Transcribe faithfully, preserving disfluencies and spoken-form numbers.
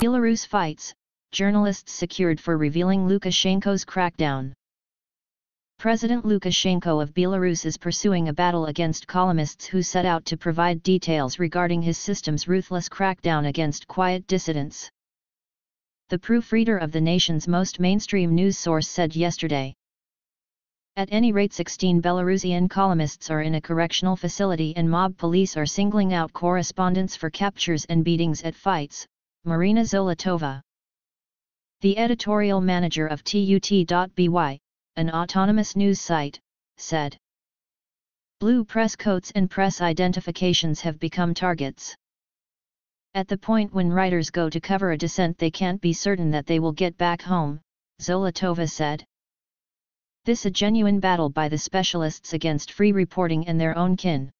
Belarus fights, journalists secured for revealing Lukashenko's crackdown. President Lukashenko of Belarus is pursuing a battle against columnists who set out to provide details regarding his system's ruthless crackdown against quiet dissidents. The proofreader of the nation's most mainstream news source said yesterday. At any rate, sixteen Belarusian columnists are in a correctional facility and mob police are singling out correspondents for captures and beatings at fights, Marina Zolotova, the editorial manager of tut dot by, an autonomous news site, said. Blue press coats and press identifications have become targets. At the point when writers go to cover a dissent, they can't be certain that they will get back home, Zolotova said. This is a genuine battle by the specialists against free reporting and their own kin.